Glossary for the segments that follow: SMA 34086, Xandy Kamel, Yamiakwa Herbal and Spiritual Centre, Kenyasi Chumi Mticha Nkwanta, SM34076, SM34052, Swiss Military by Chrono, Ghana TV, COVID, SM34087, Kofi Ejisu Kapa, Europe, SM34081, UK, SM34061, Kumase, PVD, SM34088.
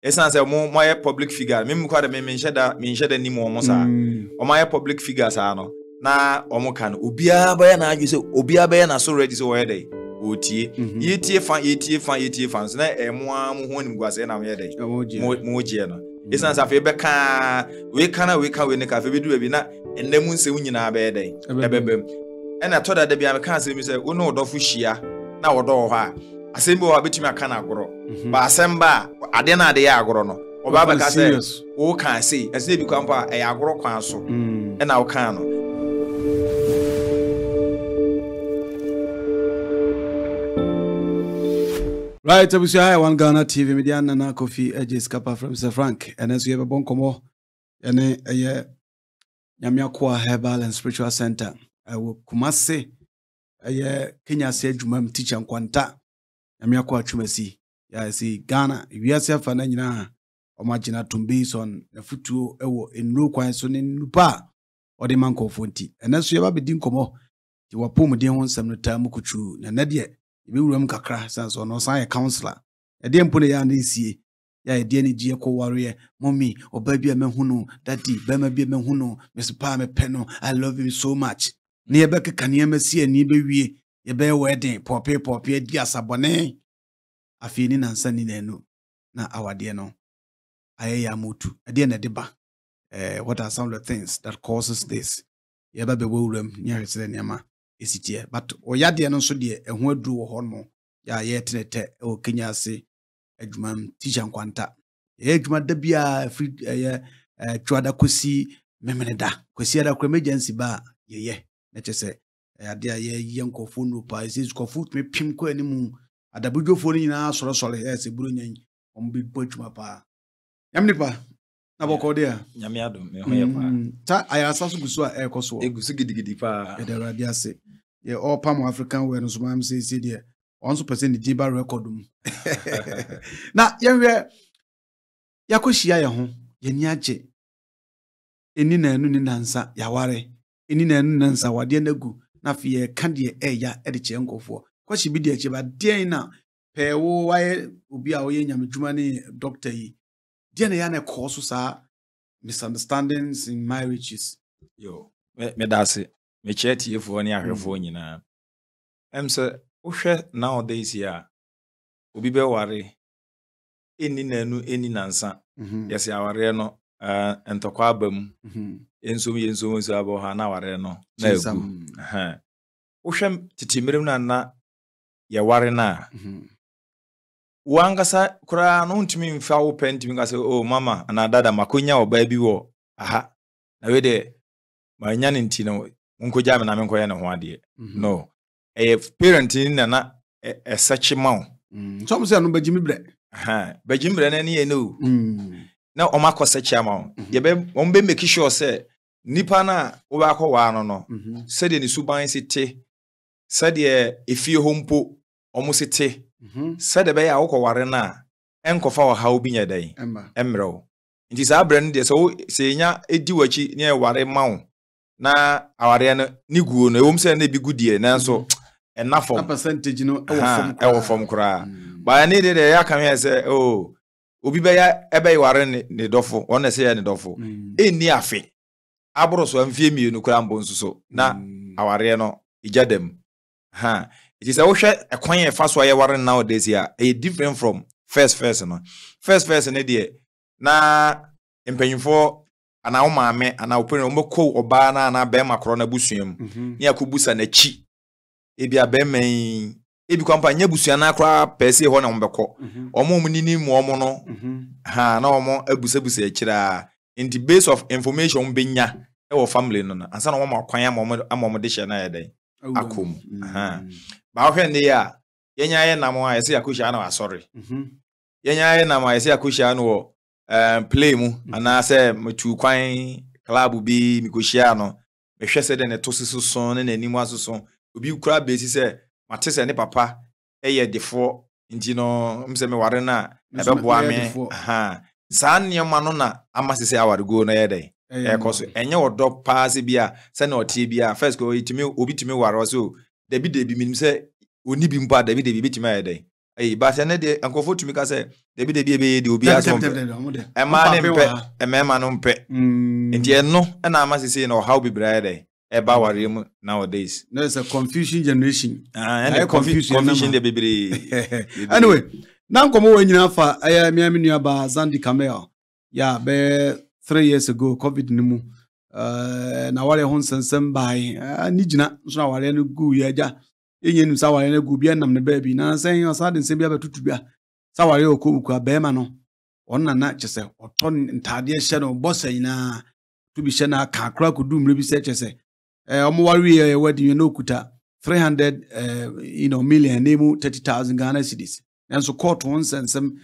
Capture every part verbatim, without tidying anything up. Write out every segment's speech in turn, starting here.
Essence mo my public figure me me kwada me menhye da menhye da ni mo mo saa o my public figures saa no na o mo kan obia ba ya na adwe se obia ba ya na so ready so where dey otie yetie fan yetie fan yetie fan na e mo a mo ho nimguase na me dey mo ogie no essence afi be ka we kana we ka we ni ka fe be du be na enamu nse wo nyina ba ya dey ebebem e na toda da bia me kan se mi se wo no do fu hia na wo do ho a asembe wo abetumi aka na agoro ba asemba ade na ade ya agoro no oba ba ka se wo kan se ese bi kwampa e agoro kwan so e na wo kan no right abusi hi one Ghana T V media nana Kofi Ejisu Kapa from Sir Frank and then so you have bonkomo ene eye Yamiakwa Herbal and Spiritual Centre I will Kumase eye Kenyasi Chumi Mticha Nkwanta Yamiakwa Chumesi ya si Ghana wiase fa na nyina omagina tombison na futuo ewo enru kwan so ne nupa ode mankofo nti enaso ye ba bedi nkomo ti wapom den ho nsam no ta mu kutu na na de ebe wuram kakra sanso no san ye counselor e de mpo ne ya na isie ya ye de ne die ko ware mommy oba bia me hunu daddy ba ma bia me hunu miss pa me peno I love him so much ne ye ba ke kane amasi ani be wie ye ba wedding pope pope adi asabone afini nansa ni nenu na awade no ayaya mutu ade na deba eh what are some of the things that causes this yeba bewuram nyaretsene nyama esitie but oyade no so de ehu aduru wo hono ya yetenete o Kenyasi Chumi Mticha Nkwanta ye adwuma da bia free eh twada kosi memeneda kosi ada kwa emergency ba yeye na chese ade aye yenkofo no pa esi kofo me pim ko animu adabujo foni na soro soro ese buru nyanyi ombi pachuma pa yamnipa na bokodia nyame adom me hoye pa ta ayasasu gusu a ekoso egusu gidigidi pa edaradi ase ye all palm african we no so mam say say dia onso percent di ba recordum na yenwe yakoshia ye ho yeni agye eni na enu ni nansa yaware eni na enu nansa wade na gu na fie ka de eya ede che nkofo kwachi bi de che ba den na pe wo waye obi a wo ye nyamedwuma ni doctor yi den ya na cause sa misunderstandings in marriages yo me dase me cheti efo ni ahwefo nyina em se wo hwe nowadays ya obi be ware eni na enu eni nansa yesi aware no entokwa abam ensom yensom ensom abo ha na ware no na egu ha wo hwe titimirem na na ya ware na wanga sa kura no ntimi mfa wo penti ngase oh mama ana dada makonya oba bi wo aha na we de manya nti no nkoja me na me nkoya ne ho ade no eh parenting na na e search ma so mo se no bagimi bre aha bagimi bre na ne no na o makọ search ma ye be on be make sure say nipa na wo ba kọ wa no no se de ni suban se te se de efie hompo omo se te said be ya wo ware na enkofa wo ha obi nya dai emrew nti sa brand de so se nya edi wachi ne ware mawo na aware na ni guo no ewom se na bi gudie na so ena form percentage no ewo form kra ba ne de de ya kan he se oh obi be ya ebe ware ne dofo one se ya ne dofo eni afi abro so amfie mienu kra mbo nsuso na aware no ijadem ha it is a share a coin fast wire warren nowadays here. A different from first person. First person, idea. Na impaying for an hour, mamma, and I'll put a moko or banana and a bear macrona busium near Kubus and a chi. It be a bear may it become a nebusiana crab per se one on the court or more minimum mono. Ha, no more a busabuse chida in the base of information being ya or family. And some of my quiet moment accommodation a day. Akum. Ha. Ba hwe ne ya yenya ye na mo ayese akusha na asori mhm yenya ye na mo ayese akusha na wo eh play mu ana se metu kwan club bi mikoshia no mehwe se de ne tosisu son ne nanimu asuson obi ukura besi se matese ne papa eye defo nti no mse me ware na ebeboa me ha sa nnyoma no na amasese aware go na ye de e koso enye odo pass bia se na otie bia first go itimi obi timi ware so Debi debi minim se oni bi mpa debi debi bitima ya dai Hey, but then they uncle for to make us say they be the baby they will be as one. A man in pet, a man on pet. And you know, and I must say, no, how be bride about nowadays. There's a confusion generation. And a confusion, confusion the baby. Anyway, now come over in Alpha. I am about Zandi Kamel. Yeah, be three years ago, COVID Nimu. Uh, now what I want to send by Nijina, so now I go, yeah. Yen Sawari and Gubian and the baby, now saying your sad and Sabia Tutubia. Sawari or Kuka Bemano. On a natchez or ton entire shadow bossina to be shana car crack could do maybe such as a Omwari, where do you know Kuta? Three hundred, you know, million, name thirty thousand Ghana cities. And so court once and some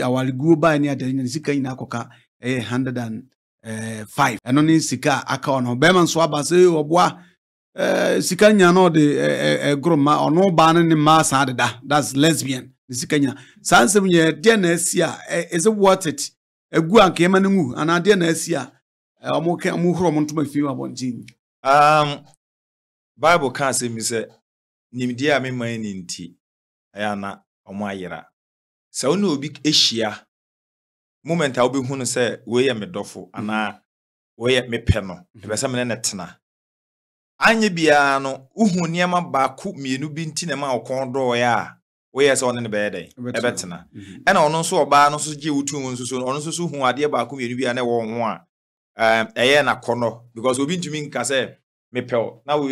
our go by near the Sika in Akoka, a hundred and five. And only Sika, Aka or Beman Swabase or Bois. Uh, Sikanya no de uh, uh, groma or no banning mass had that. That's lesbian. The Sikanya. Sansa ye dear Nessia is a worth it. A guan came and moo, and I dear Nessia. A moke a moorom to my few about Jean. Um, Bible can't say, Mister Nimdia me mine in tea. Ayana or Mayera. So no big Asia. Moment I'll be who say, we am a doffo, and I wear me penal. If I summon a tenor. Anye biano uhu niema baku mienu binti nema okondo ya weye se one ne bede ebetena ena ono so oba no so je wutu nso so ono so so hu ade baku mienu bia na wo ho a eye na kono because obi ntumi nka se mepel na wo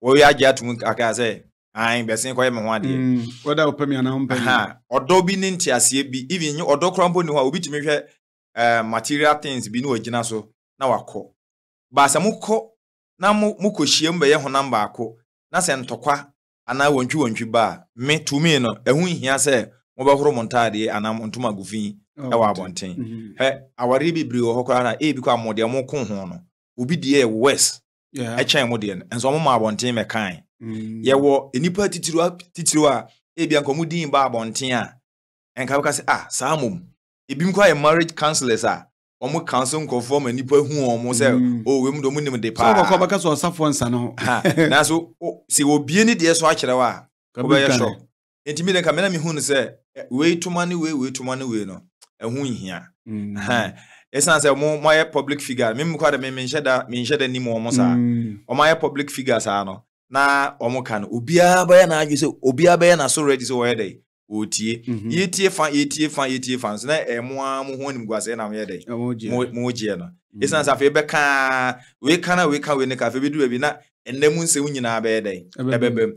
wo ya je atun aka se an besin koye me ho ade whether opemi ana ompa ha odo bi ni ntiasie bi even odo krambo ni ho obi timi hwe material things bi ni ogina so na wakọ ba samukọ na mukoshie mbe ye honam ba ko na se ntokwa ana wontwi wontwi ba me tumi no ehun hia se mo ba horo montade anam ontuma gufin e wa abonten he awari bibiri ho kora na e bi kwa mo de mo ko ho no obi de west e chen mo de enso mo ma abonten me kan ye wo enipa titiro titiro a e bi anko mu din ba abonten a enka ka se ah saa mom e bi mko ay marriage counselors a omo council conform enipa hu omo se o we mu do mu nim de pa so ko baka so safo nsa no ha na so se obie ni de so a kire wa ko be ye so entimi de ka me na mi hu ni se we to mani we we to mani we no ehun hia ha esan se mo mo ye public figure me mu kwa de me me nche da me nche da ni mo omo sa omo ye public figure sa no na omo kan obi abaya na adwe se obi abaya na so ready so we dey otie yetie fan yetie fan yetie fan so na emoa mo ho nim guase na me dey mo ogie na esan sa fe be ka we kana we ka we ne ka fe be du be na enamu nse nyina be dey ebebem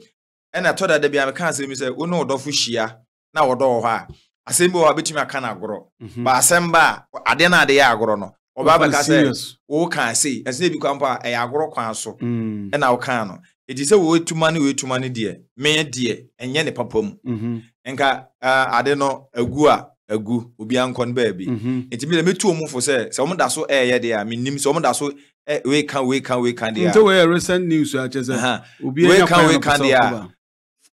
ena to da da bia me kan se mi se wo no odofo hia na wo do ho a asem be wo abetumi aka na agoro ba asem ba ade na ade ya agoro no oba be ka se wo kan se ese bi kwampa e agoro kwan so ena wo kan no it is a way to money, way to money, dear. May dear, and yen a papum. Enka, I don't know, a gua, a goo, ubiancon baby. It's been a bit too much for say, someone that so air, dear. I mean, someone that so we can, we can, we can, dear. So, a recent news such as a we can, we can, dear.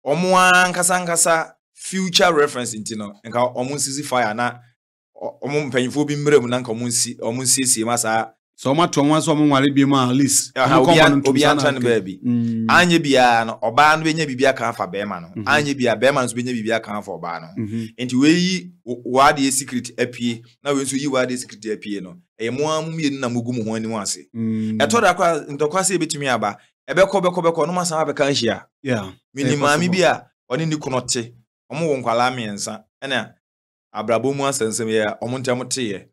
Omoan Casancasa, future reference in Tino, and how almost easy fire, not almost painful being brave, and almost almost see, massa. So much to one someone will be my least. Obiantan baby. Anye bian, or ban when you be a can for Berman. Anye be a Berman's when you be a can for Bano. And to ye, what is secret epi? Now, when you are the secret epi, no. A moan mean a mugum when you want to say. I told her to cross a bit to me about a becobecobeco, no mass have a canchia. Yeah. Meaning, mammy beer, or in the conote, or more calami and son, and a brabumas and some year, or Montamote.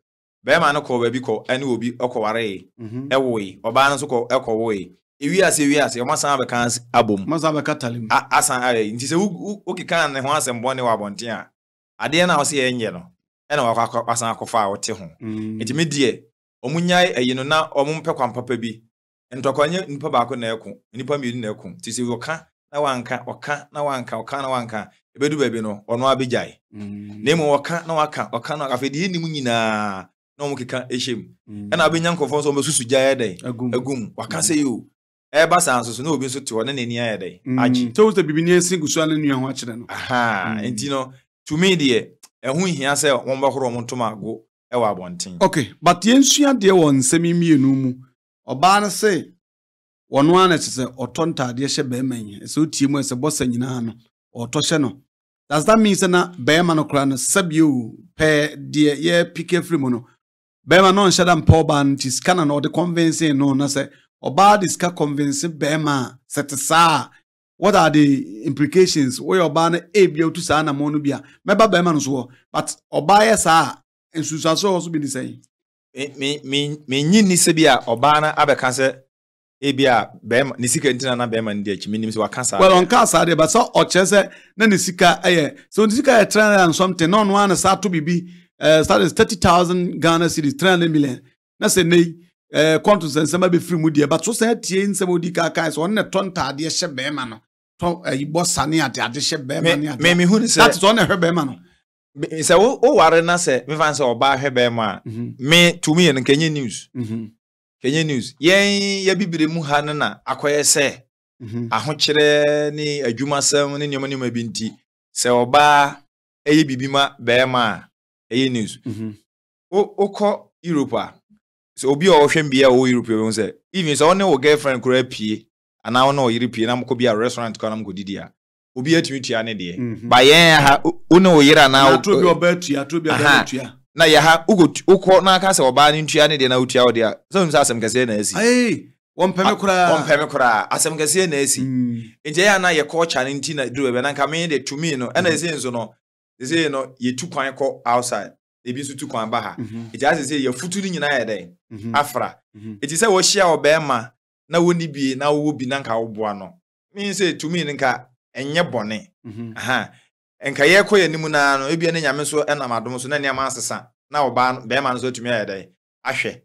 Bema no ko baby ko ene obi okoware ewoyi oba no so ko ekowoyi ewi ase ewi ase o masan be kan abom masan be katalim asan are nti se o kikan ne ho asembone wa bonten a ade na o se enye no ene wa asan akofa wo te ho nti me die omunyai ayi no na omumpekwa papa bi ntokanye nipa ba ko na eko nipa mienu na eko nti se wo ka na wanka oka na wanka oka na wanka ebedu baby no ono abigai nemu oka na waka oka na afedi ni mu nyina no mo kika ehim na abenya nkofon so mesusu jaye dey agum wakase yo e ba san so na obi so te ho na nani aye dey aji so the bibini singu so na nua ho akire no aha enti no to me dey ehun hia se won ba horo won toma go e wa abonten okay but yensua dey won semi mienu mu oba na se wono ana se otontade ye hye be men so tie mu se bossa nyina no oto hye no Does that mean na bema no kra no sabio pe de ye pike free mo no bema no nshada mpo ba ntis kana no de convincing no na se oba diska convincing bema setsa. What are the implications? Where oba na ebio to sa na mo no bia meba bema no so but oba yes ah ensusaso also be the same. Me me me nyini se bia oba na abeka se ebia bema nisika ntina na bema ndi achi minim se wa cancer well on cancer dey but so ochese na nisika eh so nisika e three hundred and something no no an sa to bibi eh started thirty thousand Ghana cedis three hundred million na se nei eh contents nsema be free mu dey but so say tie nsema odi ka kai so on na ton tade hye bema no ton ibo sane ade ade hye bema ni ade me me hu ni se that is on na hwe bema no se wo ware na se me fan se oba hwe bema me to me en Kenya news mhm Kenya news yen ya bibire mu ha na akoye se ahokyere ni adwumasam ni nyoma nyoma bi nti se oba eye bibima bema eye news o okọ Europe a so obi o hwe mbia o Europe be se even so one wo girlfriend kura pie ana one o yiri pie na mko bia restaurant ko na mko didia obi atimitua ne de ba yen ha one o yira na o to bi obatua to bi obatua na ya ha ugo uko na aka se oba ni ntua ne de na utua ode a so msa asem kase na asi ai wompeme kura wompeme kura asem kase na asi nje ya na ye culture ni ntina dru be na nka me de tumi no na ese nzo no ese no ye tu kwan ko outside e bi su tu kwan ba ha nje asese ye futuri nyina ya den afra nje se wo hia oba ma na woni bi na wo bi na nka wo boa no me se tumi nka enye bone aha enka ye koye nimu na no ebia ne nyame so enam adom so na ne ma asesa na oba be ma so tumi ayedai ahwe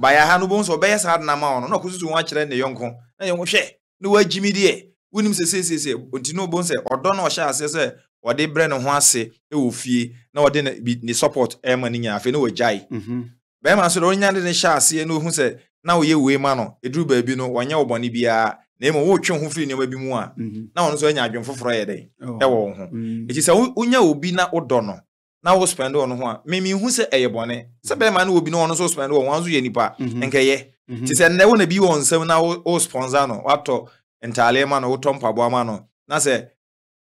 ba ya ha no bo so be ya sa na ma ono na kususu wa kire ne yonko na yonko hwe ne wa jimi de wonim se se se se ontino bo se odo na o sha ase se ode bre ne ho ase e wo fie na ode ne support e ma ni nya afi ne wo jai be ma so do nya de ne sha ase na ohu se na wo ye we ma no eduru ba bi no wanya obone bia na emo wo twen ho firi neba bi mu a na won so anya adwen foforo ye dey e wo ho echi se unya obi na odo no na wo spend on ho a me me hu se eye bone se be ma na obi no won so spend on wanzo ye nipa enke ye echi se na wo na bi won sem na wo sponsor no wato entale ma no wo tompa bo ma no na se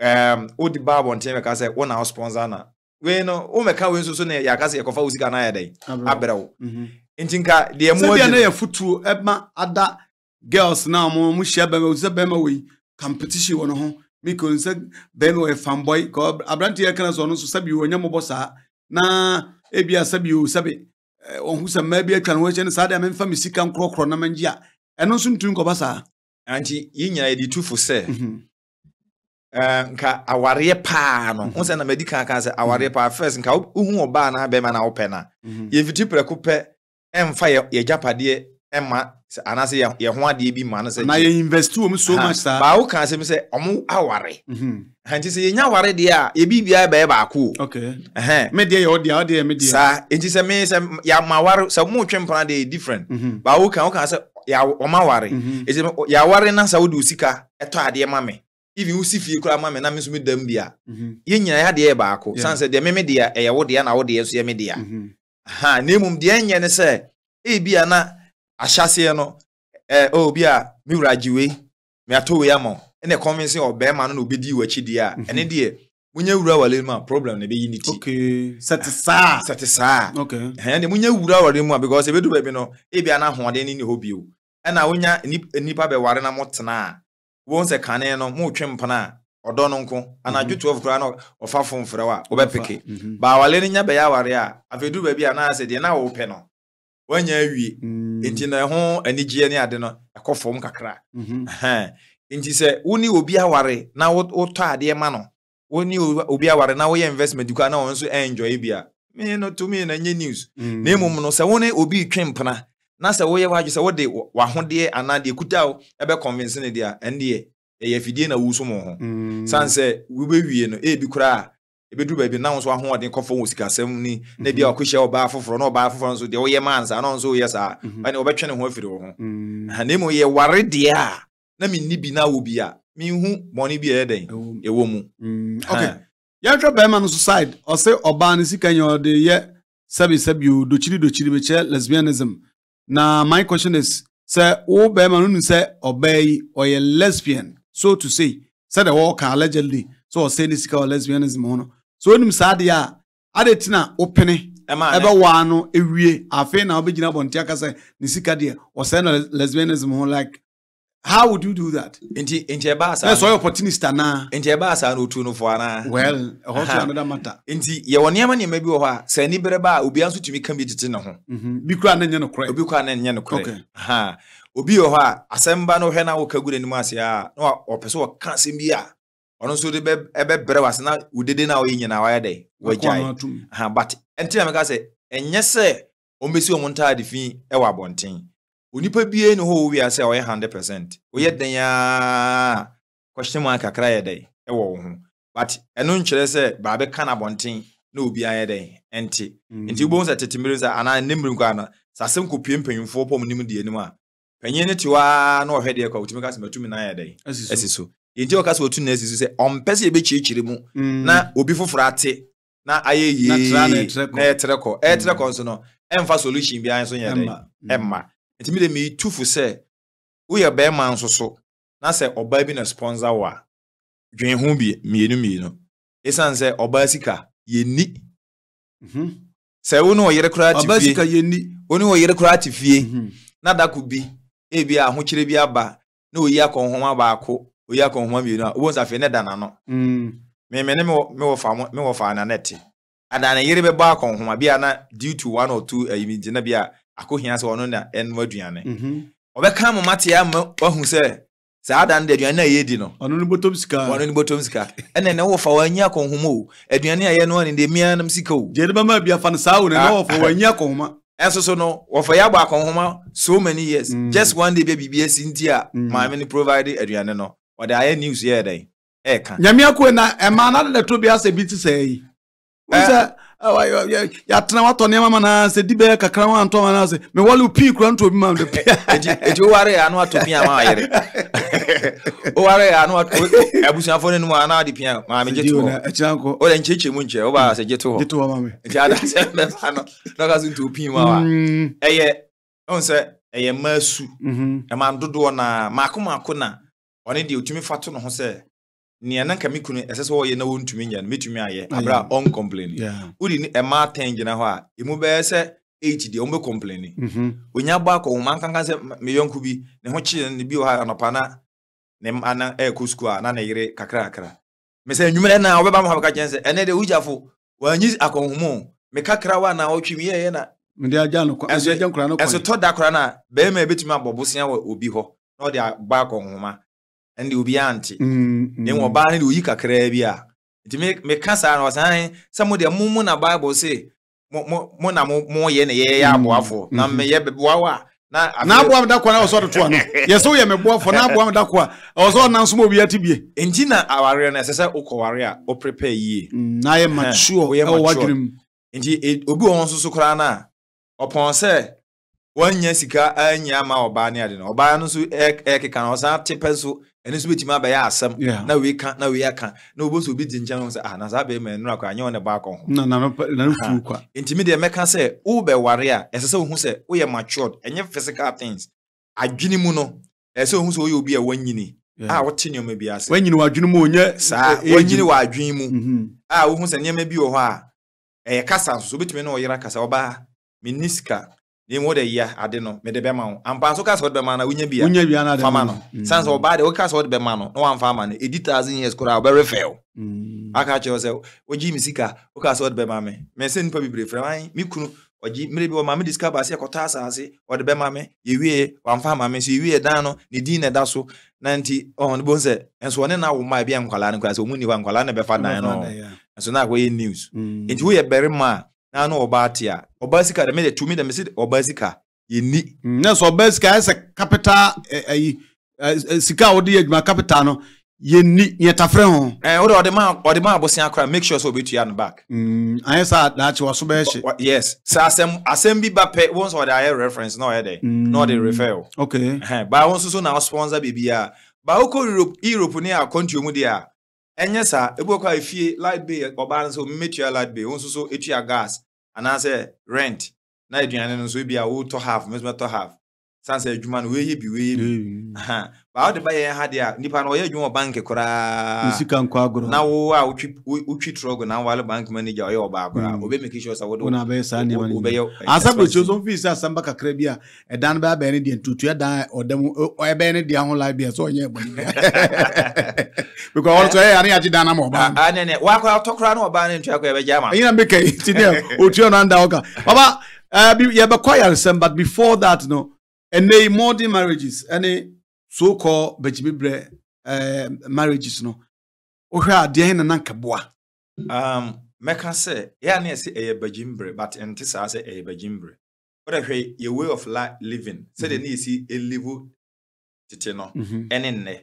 um wo di babo nte me ka se wo na sponsor na we no wo me ka we so so na ya ka se ekofa wo sika na ye dey abrewo ntinka de emo odi se na ye futu e ma ada girls now mo mo share be we say be ma we competition wono ho me ko say be we fanboy ko abranti e kana so no so sabi wonya mo bossa na e bia sabi o sabi ohu sa ma bia twan ho che ne sa da me fa mi sika nkro kro na manje a eno so ntun ko basa anti yinya e di tufo se eh nka aware pa no ho se na medical ka se aware pa first nka ohu oba na be ma na opena ye fiti preko pe emfa ye japade emma ana se ye ho ade bi ma na se na ye invest wo so much sir ba wo kan se me se omo aware mhm anti se ye nya aware de a ye bi bia ba e ba ko okay eh me de ye o de o de me de sir anti se me se ya ma aware se mo twem plan de different ba wo kan wo kan se ya o ma aware ese ya aware na sa wo de usika eto ade ma me if you see fie kura ma me na me so me dam bia ye nya ya de e ba ko san se de me me de e ye wo de na wo de so ye me de ha na emum de nya ne se e bia na ashase no eh obi a mi wuraji we mi ato we amon ene convince o be ma no obedi wachi dia ene de munya wura wale ma problem ne be unity okay satisa satisa okay ene munya wura wale mu because ebedu be no e bia na hoade ni ne hobi o ena wonya nipa be ware na motena won se kane no mo twempana odo no nko ana dwutu of kra no ofa fonfrewa wa obepeke ba wale ni nya be ya ware a afedu be bia na ase de na wo pe no wanya awie enti na ho anigye ne ade no ekofom kakra eh enti se woni obi aware na wotɔ ade ma no woni obi aware na wo investment kwa na wonso enjoy bia me no to me na nye news na emum no se woni obi twempena na se wo ye wadwe se wo de wahode anade ekutawo ebe convince ne dia ende ye afidie na wuso mo ho sanse we be wie no e bi kra ebedu ba bi na wonso aho ode kofo wo sikasam ni na bia akohye oba afoforo na oba afoforo nso de wo ye mansa na nso ye saa ani obetwe ne ho afiri wo ho ha nemu ye ware de a na minni bi na wo bi a mi hu money bi e den ewo mu okay ya twa ba man society o say oba ni sikanyo de ye sabi sabi o dochiri dochiri be che lesbianism na my question is say wo ba man nu say oba yi o ye lesbian so to say said the walk allegedly. so o se ni sika o lesbianism hono so onim saade ya adetina opene ebe wa no ewie afi na obegina bontia kasa ni sika de o se no lesbianism hono like how would you do that? Inti inti eba sa. That's why opportunist na. Inti eba sa no tu no fo ana. Well, also another matter. Inti ye wonema ne ma bi wo ha, sa ni bere ba obi anso tumi kan bi tete ne ho. Mhm. Bi kwa na nye no kra. Obi kwa na nye no kra. Okay. Ha. Obi wo ha, asemba no hwe na wo kagure ni mu ase a, na o pese wo kan sem bi a. Ono so de be ebe bere wase na udede na wo yin na wa ya dey. Wo jai. Ha, but enti na me ka se enye se o mesi o monta adifin e wa bonten. Unipa bie no ho wi ase oy one hundred percent oy den ya question mark akra ye dey e wo ho but eno nkyere se ba be kana bonten na obi aye dey enti enti wo bonza tetemiri za ana nemrim kwa na sasem kopie mpanyimfo pom nim de enim a panyine tiwa na ohwe de kwa utimi ka se metumi na aye dey esiso enti o ka se otu na esiso se ompese ebe chiechire mu na obi fofora ate na aye ye na etreko etreko nso no emfa solution bia nso ye dey emma Intimide mi tufu se uya be man so so na se oba bi na sponsor wa dwen ho bi mienu mienu esan se oba sika ye ni mhm se wo no yere kura tifie oba sika ye ni oni wo yere kura tifie na da ku bi e bi a ho kire bi aba na oyi akon ho ma ba ko oyi akon ho mienu a wo nsa fe ne dana no mhm me me ne me wo fa me wo fa na neti adana yere be ba akon ho ma bi na due to one or two ayimi je na bi a akohia se ono na enwa aduane mhm obeka mo mate ama wahu se sa adan de aduane na yedi no ono no bottom sika ono no bottom sika ene ne wo fa wanya konhoma o aduane aye no ne de mia nam sika o je de ba ma bia fa na sa o ne wo fa wanya konhoma enso so no wo fa ya ba konhoma so many years just one day baby bia sintia ma me provide aduane no o de aye news here dey e kan Yamiakwa na e ma na de to bia se biti sei usa ya tena wato ne mama na se dibe kakra wa anto na se me wali upi kura nto bi ma de eji o ware ya no ato pia ma yere o ware ya no ato abusan fo ne no ana de pia ma me jeto o e chianko o le ncheche mu nche o ba se jeto ho jeto ma me eji ada se me fa no no ka zunto pin ma wa eye on se eye masu e ma ndodo na makomako na one de otumi fato no ho se ni ananka mikunu esese wo ye na wo ntumi nya metumi aye abra on complain uri ni ema ten gina ho a emu be se eight de ombe complain onya ba ko man kanka se meyonku bi ne ho chi ne bi ha anopa na ne ana e ko school na na yire kakra kakra me se nwumere na obeba mo ha ka kyense ene de ujafo wanyi akonhumo me kakra wa na otwimi ye na me de aja no ko aso aja nkra no ko aso to da kra na be ma betumi abobosia wo obi ho no de ba akonhuma and you be auntie. Then we ban you yika krebia. To make me cancer was I some of the moon a Bible say mo mo na mo mo ye na ye ya boafo na me ye bebuawa na na boam da kwa na so to ano. Yes so ye me boafo na boam da kwa. O so na nso mo bi atibie. Enti na aware na sese ukoware a o prepare ye. Na ye mature o wadrim. Enti obi won so so kra na opon se wanya sika anya ma oba ne ade na oba no so ekeka na o sa tepeso ene so betima ba ya asem na we kan na we aka na obo so bi jinjan ho se ah na za be me nura kwa anya one ba akon na na na fu kwa ntimi de meka se wo be ware a esese wo hu se wo ye matured enye physical things adwini mu no esese wo hu se wo ye obi a wanyini ah wo tenyo me bi ase wanyini wa adwini mu onye sa wanyini wa adwini mu ah wo hu se nyema bi wo ho a e kasa so betime na o yira kasa oba miniska ni mo de ya ade no me de be ma ampa so ka so de ma na unya bia unya bia na de fama no sans o ba de o ka so de be ma no no wan fama ne eighty thousand years kora o be refill aka che o se o ji mi sika o ka so de be ma me me se nipa bibre frem mi kunu o ji mere bi o ma me discover se ko ta asase o de be ma me ye wie wan fama me se ye wie dan no ni din na da so ninety on bo se enso one na wo ma bia nkwala ne kwa se o mu ni wa nkwala na be fa dan no enso na ko ye news enti wo ye berima na no obatia obasika de me de tumi de me se obasika yeni na so obasika ese capital eh sika wo de aduma capital no yeni yetafre ho eh wo de ma wo de ma abosia akra make sure so obetua no back mm ayesa na chi wo so be she yes sa asem asem bi ba pe won so de aye reference no here no de refer okay eh ba won so so na sponsor bibia ba wo ko europe europe ni a country mu de a enye sa ebu ko afie light bill oba so metua light bill won so so etua gas and I say rent. Now you are not so be a who to have, Mister to have. Sansa Juman will be willing. But how the buyer had ya Nipan or your bank a cra. Now, I would treat Rogan now while a bank manager or Barbara. Obey me, Kishos, I would obey Sandy. As I was chosen visa, some back a crabia, a Dan by Benedian to Tiada or Demo or Benedian Libia. So, yeah, because I need to Dana more. And then walk out to Crano Ban and Chaco Jama. You know, make it to them, Uchionanda. Baba, uh, you have acquired some, but before that, no. And they modern marriages, any so-called bejibibre uh, marriages, no. Oha diena nankabwa. Um, meka say, yeah, ne say a bejimbre, but and this I say a bejimbre. But I say your way of life living. Say the need see a level titeno. Any ne.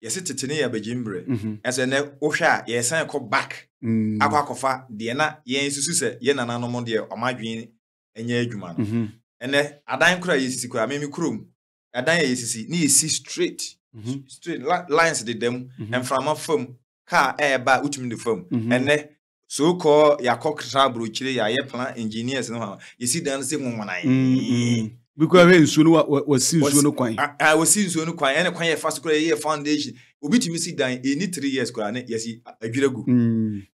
Yes, it titene ya bejimbre. And so ne oha yes I come back. Akwa kofa diena ye susu say ye na nanomon die omadwin enye adwuma no. Ene adan kura yesi kura mimi krum adan yesi ni yesi straight straight lines de dem and from a firm car e ba utimi de firm ene so call yakokra brochire ya ye plan engineers no ha yesi dan se nwanai because we nsu no wa si nsu no kwan ah wa si nsu no kwan ene kwan ye fast kura ye foundation obi timi si dan eni three years kura ne yesi adwiregu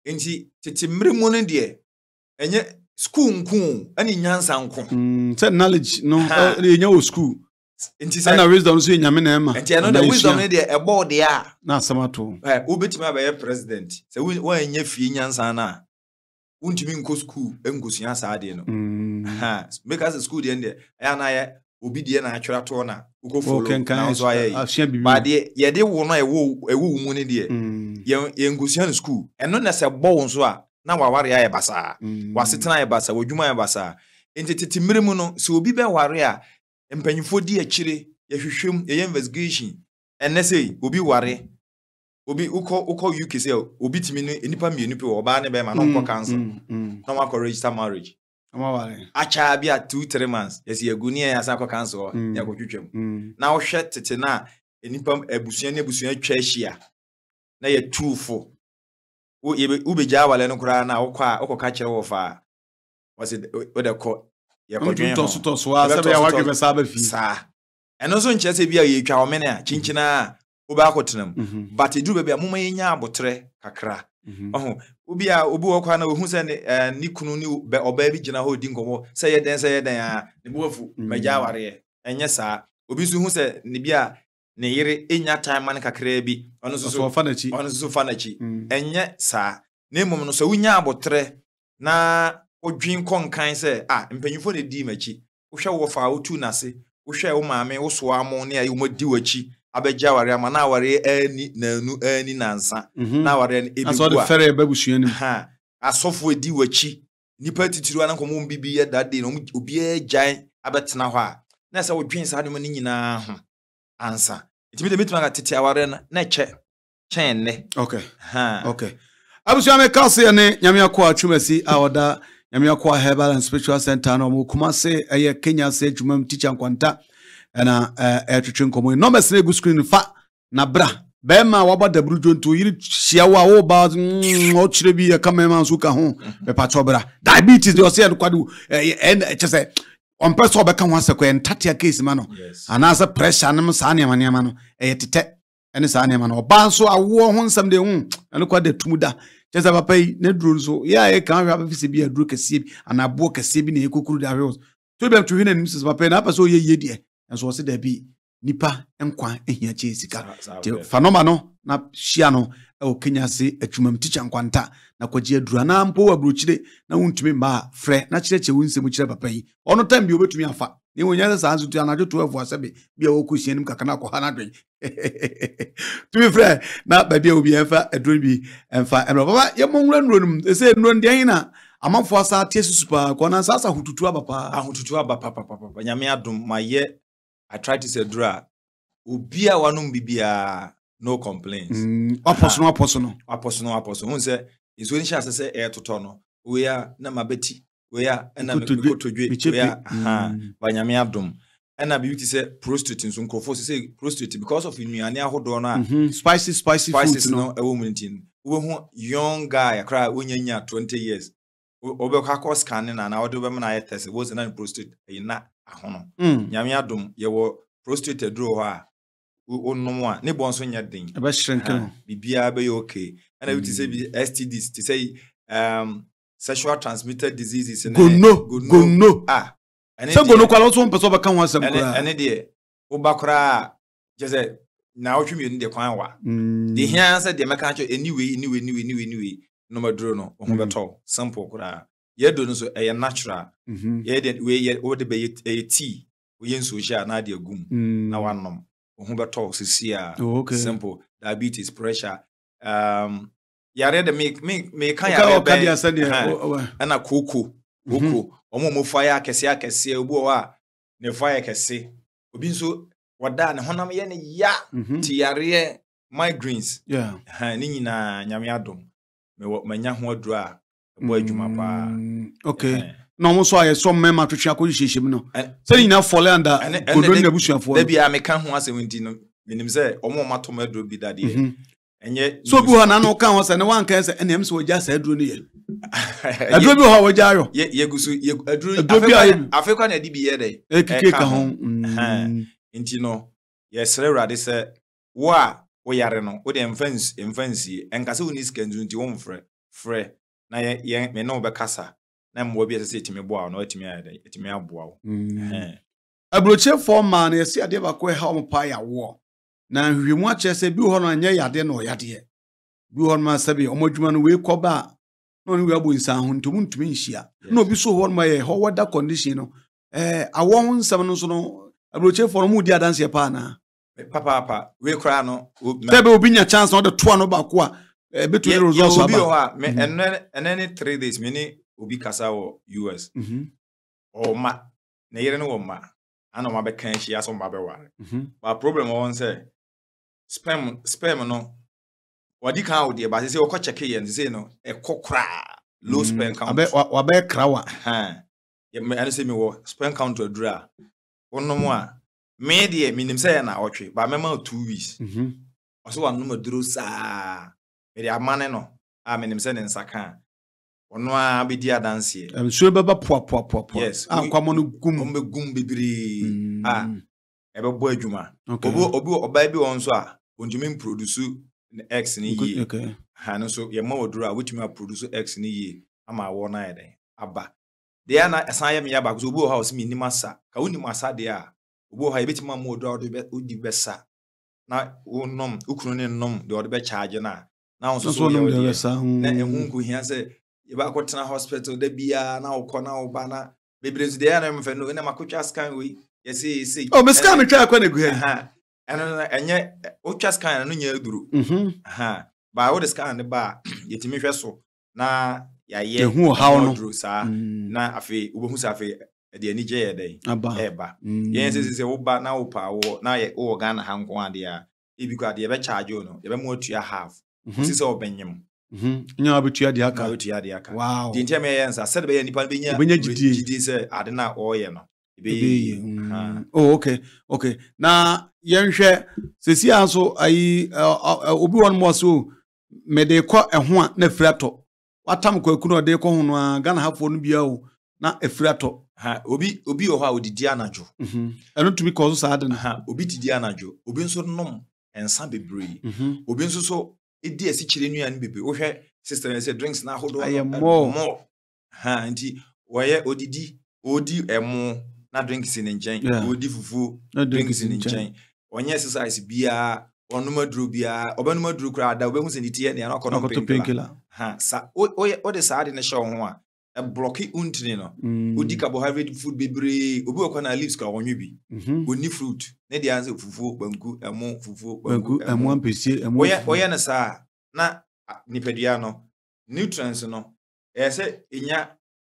enti tetemre mu no de enye school nkun ani nyansa nkun mm that knowledge no e nyawo school nti say na wisdom so nyame na ema nti another wisdom ne dey e board ya na samato eh obetimi abaye president say we anya fie nyansa na untimi nko school engosuya saade no ha make us school dey dey ya na ya obi dey na atwara to na uko follow na so aye ba dey ye dey wo no e wo ewu mu ne dey ye engosuya school eno na say bo nso a na waware ya basa mm. wasetena ya basa wodwuma ya basa enti titimire mu no se obi be ware a empanyifo di akire ya hwehwem ya investigation ene sei obi ware obi uko uko U K se obi timi no enipa mienu pe wo ba ne be ma no ko cancel no ma ko register marriage ama ware acha bia two three months yesi aguni ya sa ko cancel ya ko twetwem na wo hwe tetena enipa abusua ne abusua twa hia na ya truthful u ebe ube jawale no kura na okwa okoka kire wo fa wasi odekọ ye kodwen to so to so asabe ya wage besa ba fi sa eno so nche se bia ye twa omene a chinchina ube akotenam but edube bia moma ye nya abotre kakra oho ubi a obu okwa na ohu se ni kunu ni oba bi gina ho di ngomo se ye den se ye den a ne buafu majaware ye enye sa obi su hu se ne bia ne yire enya time man kakra bi ono so so fanachi ono so fanachi enye sa ne mum no so unya abotre na odwin konkan se ah mpanyufo ne di machi wohwe wo fa wo tu nase wohwe wo maame wo so amo ne ayi wo di wachi abeja ware ama na ware ani nanu ani nansa na ware ne ebi kwa aso fere babusua ni ha asofo di wachi nipa titiru ana komo mbibi ya dade no obi ejan abetena ho a na se odwin sa ne mo ni nyina ho answer. It means the meeting at Tiawarena, Nature, Chain. Okay. Ha. Okay. Abushame Kasi and Yamiakwa Chumesi, our da Yamiakwa Herbal and Spiritual Centre, no Kumase, a Kenyasi Chumi Mticha Nkwanta, and a Etrin Komu. No mess, good screen fa, Nabra. Bema, Waba de Brujon to eat Shiawa, O Baz, what should be a Kameman Suka home, Pepatobra. Diabetes, your said Quadu, and Chase. On person become once a and Tatia case mano. And as a pressure animals, animano, a tete, and a animal. Banso, I wore one some day, and look at the Tumuda. Just have a pay, Nedrunso. Yeah, I can't have a visibi, a druk a sib, and I book a sib in a cuckoo diarios. Two them to him and Missus Papen up as all ye dear, and so said there be Nipa and Quan and here Jessica. Phenomeno, Nap Shiano, O Kenyasi Chumi Mticha Nkwanta. Na kwa jia dura na mpoa bruchile na untumi mba fre na chile che winse mchile papayi ono time biyo betumi afa ni unyeza saanzu tu anajo tuwe vuwasabi biya woku isieni mkakana kwa hana dwenye tumi fre na babia ubi enfa edwini enfa enfa papa ya mongule nronu ese nronu diya hina ama mfuasa tiesu supa kwa na sasa hututuwa bapa ah hututuwa bapa papa papa nyamea dumaye I try to say dura ubia wanumbibia no complaints waposono waposono waposono waposono unse is when she has to say air to tono. We are Namabeti, we are and I'm to do to do we are by Yamiadum. And a beauty said prostitutes and confused say prostitute because of in Yania Hodona. Spicy, spicy, spicy, no, a woman in. Young guy, I cry when you're twenty years. Obekakọ scanning na wode be na test wo na prostate e na ahono nyame adom ye wo prostate duro ho a onno a ne bo nso nya den e be shrinking bibia be okay and we say S T Ds to say um sexual transmitted diseases in gono gono ah and say gono kwala so mpeso be kan ho asem kura and de wo ba kura je say na otwemi ni de kwan wa de hia say de meka cho anyway anyway anyway anyway no maduro no o ho beto simple kura ye do no so e natural ye de we ye o de be e tea o ye nsoja na de agum na wanom o ho beto sisi a simple diabetes pressure um yare de make make me kan ya be ana koko koko omo mo fire akese akese obo a ne fire akese obi nso woda ne honam ye ne ya ti yare migraines yeah ha ni nyina nyame adom me wo manya ho adru a bo adwuma pa okay no mo so aye so me ma twetwa ko hihihim no say nyina fall under godon na busu afọ da bia me kan ho asewndi no menim say omo mato ma adru bi dade enye so bi ho na no kan ho say ne wan kan say enem so oja say adru no ye adru bi ho oja ayo ye yegusu adru afekwa na di bi ye dey ekike ka ho nti no ye sere rade say wo a o yare no o de influence influence enkase woni skenzu nti won frɛ frɛ na ye me no be kasa na mbo bi ese timi boa no etimi ayɛ etimi aboa wo eh abroche foreman ye se ade ba ko ha o pa ya wo na hwemu a kyerɛ bi ho no anya yade na o yade bi ho ma sɛ bi omodwuma no we kɔ ba na oni we abo nsan ho ntomu ntumi nhia na obi so ho ma ye ho wada condition no eh awo ho nsɛm no so no abroche foreman mu di adanse ye pa na papa papa we kra no sebe obi nya chance on the two no ba ko a betu ni results obi o a me enene three days me ni obi kasa wo U S mhm o ma na yere no ma ana ma be kan shi aso ma be ware ba problem won say sperm sperm no wadi kan wo de ba say o ko check ye say no e ko kra low sperm count abe wa be kra wa ha ye me ana say me wo sperm count odura wonno mo a me de me nim say na otwe ba mema two weeks mhm oso wa numa duro sa me de amane no a me nim say ne nsaka ono a be dia dance e nso be ba poa poa poa yes an kwamo no gum ombe gum bibiri ah e be bo adwuma obo obo oba bi won so a ontumi produce x ni ye okay ha no so ye ma oduro a wetumi produce x ni ye ama wo na ede aba de ana esan ye me ya ba so obo house me nim asa ka woni masa de a obo ha ebetima mo do odi besa na unom ukunu ne nom de odi be charge na na onso so ye odi besa na ehunku hia se e ba akotena hospital da bia na okọ na oba na bebrezi de ya na mfe no na makotwa scan we ye se se o me scan me twa akọ na guhe ha ana enye otwa scan na no nya eduru mhm ha ba wo de scan ne ba yetimi hwe so na ya ye hu hawo no na afi wo hu sa afi de ani je yede e ba yen se se wo ba na wo pa wo na ye wo Ghana ha nko ade a ebiku ade e be charge no e be mo atua half se se obenyem mhm nya abutua de aka abutua aka wow de nteme ye nsa se de be ye nipa be nya gidi se ade na o ye no e be ye oh okay okay na yenhwe se si aso ayi obi won mo so me de kɔ eho a na firato watam kɔ akunu de kɔ ho no a Ghana hafo no bia o na efirato ha obi obi oha odidi anajo mhm eno tumi cause so ade na ha obi didi anajo obi nso nom ensa bebree obi nso so edi asi chire nua ne bebe wo hwe sister ne say drinks na hodo mo ha nti waye odidi odi emu na drinks ni njen odi fufu drinks ni njen onye exercise bia onuma duro bia obanuma duro kra da obehu se niti ye ne na kono pinkila ha sa o de sa ade ne show ho a e bloki untini no odi carbohydrate food bebre obi okwa na leaves ka wonwe bi oni fruit ne dia se fufuo banku emu fufuo banku emu ampesi emu oya oya na sa na nipadua no nutrients no e se enya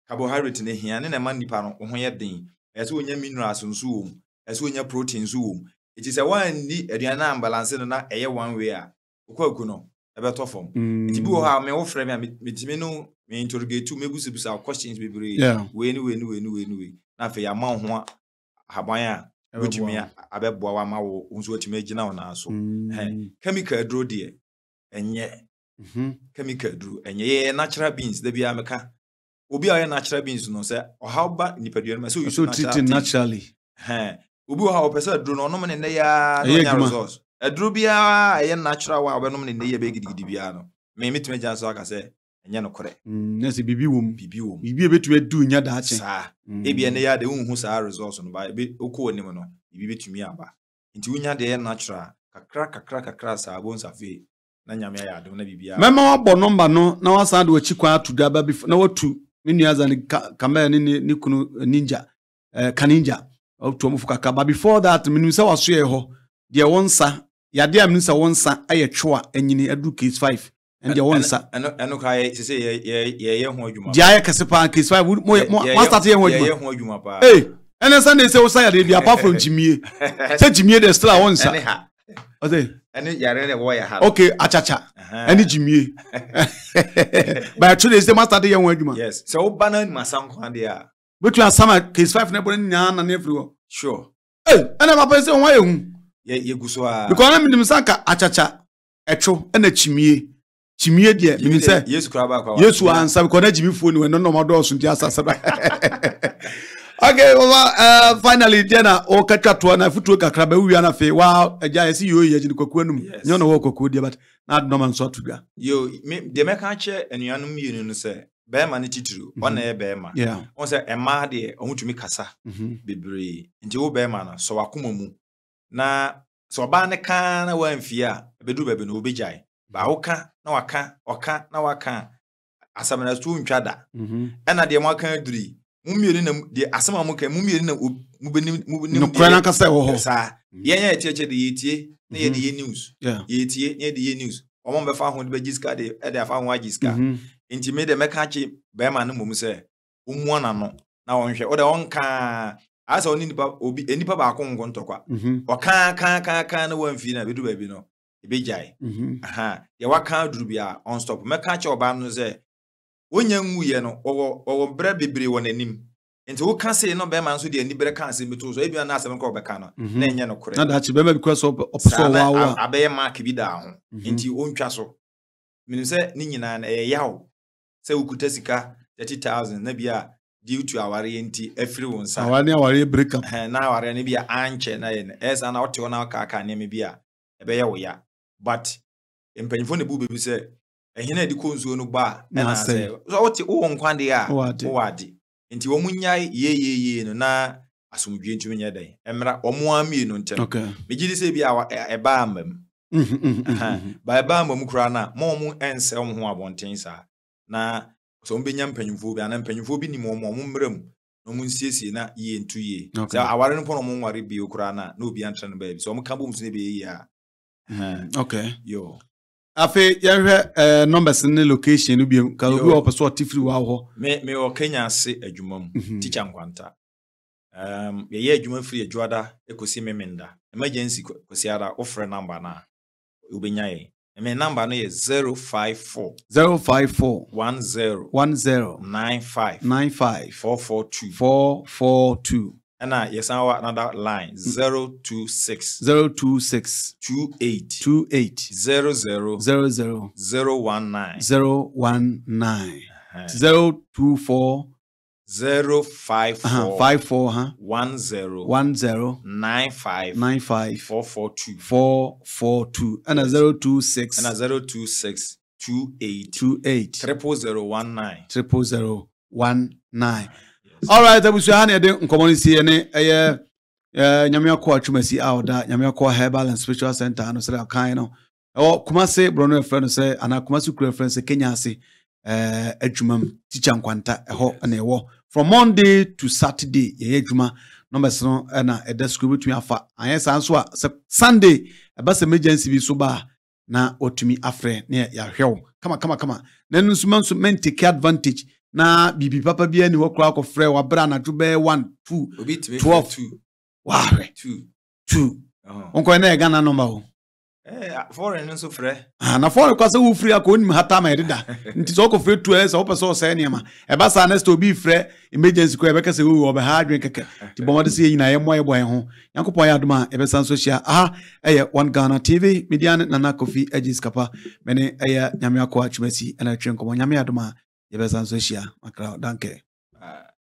carbohydrate ne hia ne na ma nipa no ho ye den e se onya minerals nso wo e se onya proteins wo it is a one ni aduana imbalance no na eye one way a okwa ku no e beto form it bi wo ha me wo frɛ me mitimi no me interrogate to mebu se bisa questions bibiri we ni we ni we ni we ni we na fe ya ma ho a haban a wetumi abeboa wa ma wo unso wetumi agina wo na so chemical draw de enye mhm chemical draw enye natural beans da bia meka Obi a natural beings no say or how bad nipaduan so you should treat it naturally. Eh. Obi o ha o pese aduro no no ne ne ya no resource. Aduro bia aye natural wa obenom ne ne ya be gidigidi bia no. Me mitime janso aka say enye no kore. Mm, na se bibi wom. Bibi wom. Bibi betu adu nya da ache. Sa. E bia ne ya de unhu sa resource no ba be okoni mo no. Bibi betumi aba. Nti unya de natural kakra kakra kakra sa bonsa fe. Na nyame ya de na bibi aba. Mema obo number no na wasa de wachikwa atu da ba na watu Minyaza ni kamera ni ni kuno ninja kaninja otu mufuka kaba before that minimisa wasu eho dia wonsa ya dia minimisa wonsa ayetwa enyini adu case five and dia wonsa ano ano kai se se ye ye ye ho adwuma dia ya case pa case five mo mo start ye ho adwuma ye ho adwuma pa eh ene sunday se wonsa ya dia apart from jimie se jimie de stra wonsa ene ha ode ene ya re wo ya ha okay achacha ene jimie by two days the master dey yan adwuma yes so o ba na masanko ande a betu asama case five na born na na everywhere sure eh ana ma pense won ayehu ye yeguso a because na minim sanka achacha etwo ana chimie chimie de minim say yesu kra ba kwa yesu answer because na jimifo ni we no normal do so ntia asasaba okay well uh, finally jena o katwa na futu kakra ba wi na fe wa eja yesi yo yeji ni kwaku anum nyono wo kwaku dia but na no man so tuga yo me de me kan che anuanum yenu no se be ma ni titru ona e be ma on se e ma de ohutumi kasa bebre nti wo be ma na so wakoma mu na so ba ne kan na wanfia bedu be be no obejai ba wo ka na waka oka na waka asamena tu ntwa da ena de mo kan aduri mumiri na de asama mo kan mumiri na mubenim mubenim no kwana kasa ho sa yen ya tie tie de yetie na ye de ye news yetie na ye de ye news omo be fa ho de begiska de e de fa ho agiska nti me de meka chi be ma no mum se omu anano na wonhwe o de wonka asa oni nipa obi enipa ba akongo ntokwa okan kan kan kan na wanfi na bedu ba bi no ebejai aha ye waka duru bia on stop meka chi oba no se Onya nwuye no owo owo bra bebere wonanim nti wo ka sei no be man so de ani bere kan sei meto so ebia na asem ka obeka no na enye no kore na da chi be ma because opso wa wa abe mark bi da ho nti ontwa so minu se ni nyina na ye yawo se ukuta sika thirty thousand na bia due to aware nti afiri won sa aware aware break up na aware na bia anche na ye esa na ote ona ka ka na me bia ebe ye wo ya but empanifo ne bu be bi se ehina di konzuo no ba na say so wote wo nkwande a wo wade nti wo munyai ye ye ye no na asomdwe nti munyai dan emra omo amie no ntem megidi se bi a eba amam ba eba amam kura na mo mo ense wo ho abonten sa na so mbenya mpanyimfo bi ana mpanyimfo bi ni mo mo mmram no munsiesie na ye ntu ye sa aware no pono mo nware bi okura na na obi antre no ba bi so mo kabo mso ne bi ye ya okay yo afi yehwe eh numbers ni location ubi ka obi o person otifri wa ho me me o Kenyasi adwuma mu Mticha Nkwanta um ye ye adwuma free adwada ekosi memenda emergency kosi ara ofre number na ubenyaye me number no ye zero five four zero five four one zero one zero nine five nine five four four two four four two and now, yes, our another line zero two six zero two six two eight two eight zero zero zero zero zero one nine zero one nine zero two four zero five four one zero one zero nine five nine five four four two four four two and a zero two six and a zero two six two eight two eight triple zero one nine triple zero one nine. All right, I was saying, I didn't come on see any. Eh, Yamiakwa Chumi Mticha Nkwanta, Herbal and Spiritual Centre, and also Kaino. Oh, Kumasi, Bruno, friend, say, and I Kumasi, great friend, say, Kenyasi, eh, Ejumam, Mticha Nkwanta, a ho, and a war. From Monday to Saturday, ye Ejuma, number seven, and a desk between Afa, and yes, answer, Sunday, a bus emergency be sober, na otumi afre, near Yahoo. Come on, come on, come on. Then, Sumansu men take advantage. Na bibi papa bia ni wo kra ko frɛ wa bra na dwobe one two twelve two wa two two onko na Ghana number o eh foreign nso frɛ ah na foreign ko se wo frɛ akoni mi hata ma edida nti so ko frɛ two so wo pɛ so sɛ niam e ba sa next obi frɛ emergency ko e bɛ ka se wo be ha adwen keke ti bomode se nyina ye mo ye bo ye ho yakopɔ ya adoma e bɛ san so hia aha eye one Ghana T V media na na Kofi Ejisu Kapa mene eye Yamiakwa Chumi Mticha Nkwanta ana twen ko nyame adoma Yebesanso shia. Makrao. Danke. Bye.